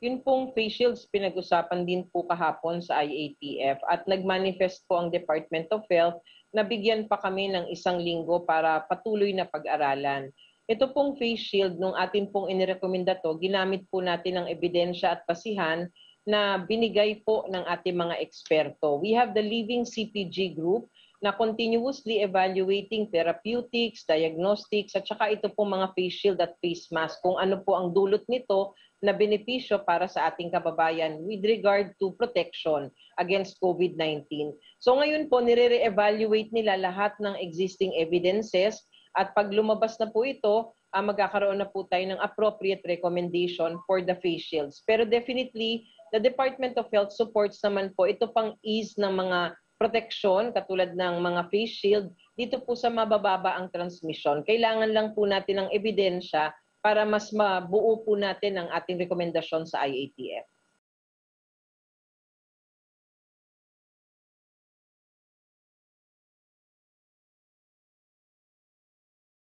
Yun pong face shields, pinag-usapan din po kahapon sa IATF at nagmanifest po ang Department of Health na bigyan pa kami ng 1 linggo para patuloy na pag-aralan. Ito pong face shield nung atin pong inirekomenda to, ginamit po natin ang ebidensya at pasihan na binigay po ng ating mga eksperto. We have the Living CPG Group na continuously evaluating therapeutics, diagnostics, at saka ito po mga face shield at face mask, kung ano po ang dulot nito na benepisyo para sa ating kababayan with regard to protection against COVID-19. So ngayon po, nire-re-evaluate nila lahat ng existing evidences at pag lumabas na po ito, magkakaroon na po tayo ng appropriate recommendation for the face shields. Pero definitely, the Department of Health supports naman po ito pang ease ng mga protection katulad ng mga face shield dito po sa mabababa ang transmission. Kailangan lang po natin ng ebidensya para mas mabuo po natin ang ating rekomendasyon sa IATF.